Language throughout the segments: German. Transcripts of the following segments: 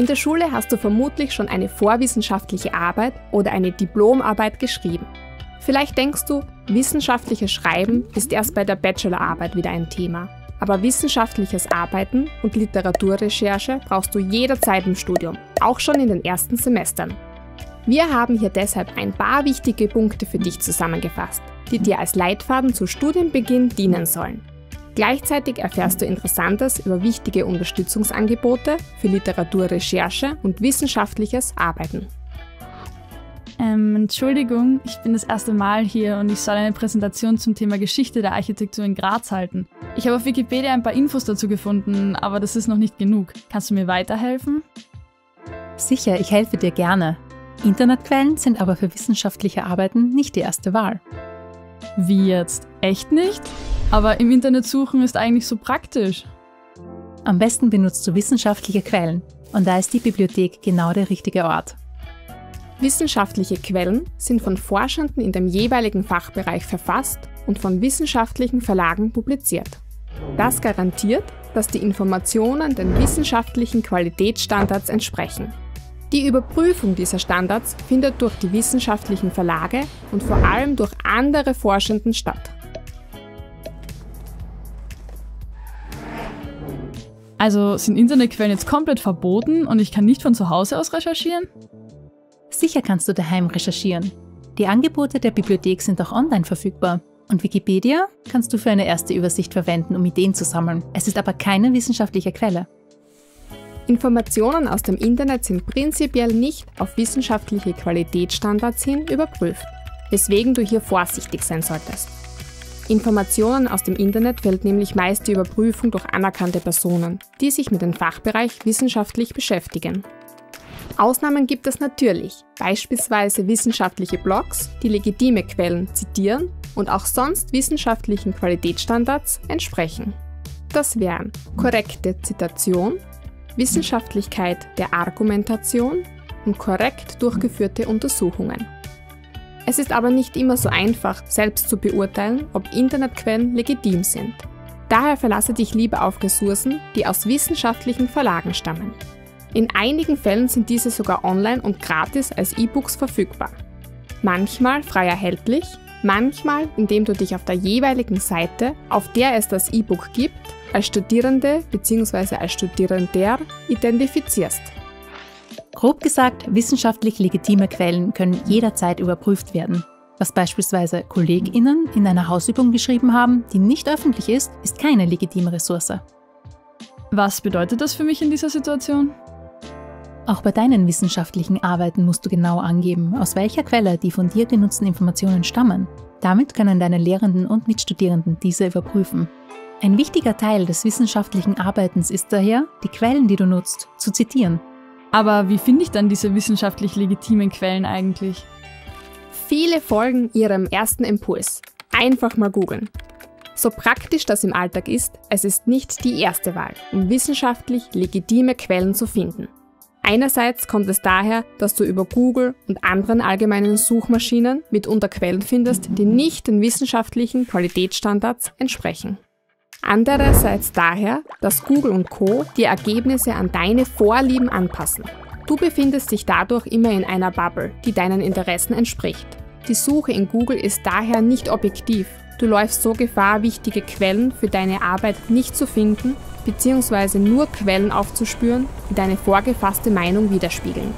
In der Schule hast du vermutlich schon eine vorwissenschaftliche Arbeit oder eine Diplomarbeit geschrieben. Vielleicht denkst du, wissenschaftliches Schreiben ist erst bei der Bachelorarbeit wieder ein Thema. Aber wissenschaftliches Arbeiten und Literaturrecherche brauchst du jederzeit im Studium, auch schon in den ersten Semestern. Wir haben hier deshalb ein paar wichtige Punkte für dich zusammengefasst, die dir als Leitfaden zu Studienbeginn dienen sollen. Gleichzeitig erfährst du Interessantes über wichtige Unterstützungsangebote für Literaturrecherche und wissenschaftliches Arbeiten. Entschuldigung, ich bin das erste Mal hier und ich soll eine Präsentation zum Thema Geschichte der Architektur in Graz halten. Ich habe auf Wikipedia ein paar Infos dazu gefunden, aber das ist noch nicht genug. Kannst du mir weiterhelfen? Sicher, ich helfe dir gerne. Internetquellen sind aber für wissenschaftliche Arbeiten nicht die erste Wahl. Wie jetzt? Echt nicht? Aber im Internet suchen ist eigentlich so praktisch. Am besten benutzt du wissenschaftliche Quellen und da ist die Bibliothek genau der richtige Ort. Wissenschaftliche Quellen sind von Forschenden in dem jeweiligen Fachbereich verfasst und von wissenschaftlichen Verlagen publiziert. Das garantiert, dass die Informationen den wissenschaftlichen Qualitätsstandards entsprechen. Die Überprüfung dieser Standards findet durch die wissenschaftlichen Verlage und vor allem durch andere Forschenden statt. Also sind Internetquellen jetzt komplett verboten und ich kann nicht von zu Hause aus recherchieren? Sicher kannst du daheim recherchieren. Die Angebote der Bibliothek sind auch online verfügbar. Und Wikipedia kannst du für eine erste Übersicht verwenden, um Ideen zu sammeln. Es ist aber keine wissenschaftliche Quelle. Informationen aus dem Internet sind prinzipiell nicht auf wissenschaftliche Qualitätsstandards hin überprüft, weswegen du hier vorsichtig sein solltest. Informationen aus dem Internet fällt nämlich meist die Überprüfung durch anerkannte Personen, die sich mit dem Fachbereich wissenschaftlich beschäftigen. Ausnahmen gibt es natürlich, beispielsweise wissenschaftliche Blogs, die legitime Quellen zitieren und auch sonst wissenschaftlichen Qualitätsstandards entsprechen. Das wären korrekte Zitation, Wissenschaftlichkeit der Argumentation und korrekt durchgeführte Untersuchungen. Es ist aber nicht immer so einfach, selbst zu beurteilen, ob Internetquellen legitim sind. Daher verlasse dich lieber auf Ressourcen, die aus wissenschaftlichen Verlagen stammen. In einigen Fällen sind diese sogar online und gratis als E-Books verfügbar. Manchmal frei erhältlich, manchmal indem du dich auf der jeweiligen Seite, auf der es das E-Book gibt, als Studierende bzw. als Studierender identifizierst. Grob gesagt, wissenschaftlich legitime Quellen können jederzeit überprüft werden. Was beispielsweise KollegInnen in einer Hausübung geschrieben haben, die nicht öffentlich ist, ist keine legitime Ressource. Was bedeutet das für mich in dieser Situation? Auch bei deinen wissenschaftlichen Arbeiten musst du genau angeben, aus welcher Quelle die von dir genutzten Informationen stammen. Damit können deine Lehrenden und Mitstudierenden diese überprüfen. Ein wichtiger Teil des wissenschaftlichen Arbeitens ist daher, die Quellen, die du nutzt, zu zitieren. Aber wie finde ich dann diese wissenschaftlich legitimen Quellen eigentlich? Viele folgen ihrem ersten Impuls. Einfach mal googeln. So praktisch das im Alltag ist, es ist nicht die erste Wahl, um wissenschaftlich legitime Quellen zu finden. Einerseits kommt es daher, dass du über Google und anderen allgemeinen Suchmaschinen mitunter Quellen findest, die nicht den wissenschaftlichen Qualitätsstandards entsprechen. Andererseits daher, dass Google und Co. die Ergebnisse an deine Vorlieben anpassen. Du befindest dich dadurch immer in einer Bubble, die deinen Interessen entspricht. Die Suche in Google ist daher nicht objektiv. Du läufst so Gefahr, wichtige Quellen für deine Arbeit nicht zu finden bzw. nur Quellen aufzuspüren, die deine vorgefasste Meinung widerspiegeln.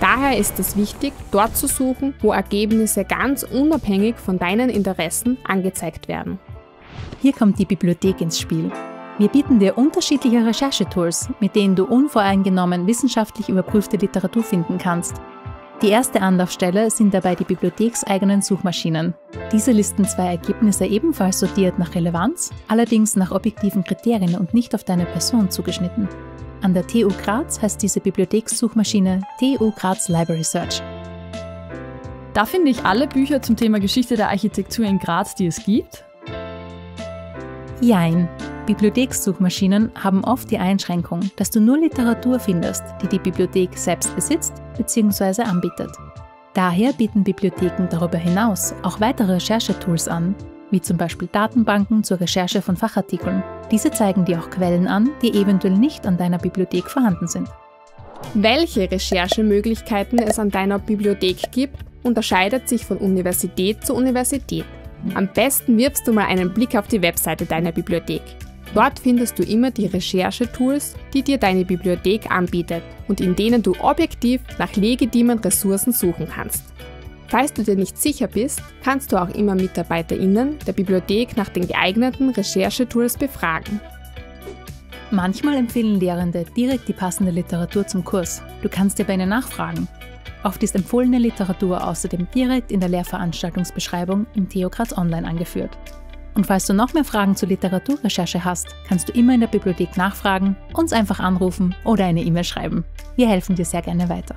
Daher ist es wichtig, dort zu suchen, wo Ergebnisse ganz unabhängig von deinen Interessen angezeigt werden. Hier kommt die Bibliothek ins Spiel. Wir bieten dir unterschiedliche Recherchetools, mit denen du unvoreingenommen wissenschaftlich überprüfte Literatur finden kannst. Die erste Anlaufstelle sind dabei die bibliothekseigenen Suchmaschinen. Diese listen zwei Ergebnisse ebenfalls sortiert nach Relevanz, allerdings nach objektiven Kriterien und nicht auf deine Person zugeschnitten. An der TU Graz heißt diese Bibliothekssuchmaschine TU Graz Library Search. Da finde ich alle Bücher zum Thema Geschichte der Architektur in Graz, die es gibt? Jein. Bibliothekssuchmaschinen haben oft die Einschränkung, dass du nur Literatur findest, die die Bibliothek selbst besitzt bzw. anbietet. Daher bieten Bibliotheken darüber hinaus auch weitere Recherchetools an, wie zum Beispiel Datenbanken zur Recherche von Fachartikeln. Diese zeigen dir auch Quellen an, die eventuell nicht an deiner Bibliothek vorhanden sind. Welche Recherchemöglichkeiten es an deiner Bibliothek gibt, unterscheidet sich von Universität zu Universität. Am besten wirfst du mal einen Blick auf die Webseite deiner Bibliothek. Dort findest du immer die Recherchetools, die dir deine Bibliothek anbietet und in denen du objektiv nach legitimen Ressourcen suchen kannst. Falls du dir nicht sicher bist, kannst du auch immer MitarbeiterInnen der Bibliothek nach den geeigneten Recherchetools befragen. Manchmal empfehlen Lehrende direkt die passende Literatur zum Kurs. Du kannst dir bei ihnen nachfragen. Oft ist empfohlene Literatur außerdem direkt in der Lehrveranstaltungsbeschreibung im TU Graz Online angeführt. Und falls du noch mehr Fragen zur Literaturrecherche hast, kannst du immer in der Bibliothek nachfragen, uns einfach anrufen oder eine E-Mail schreiben. Wir helfen dir sehr gerne weiter.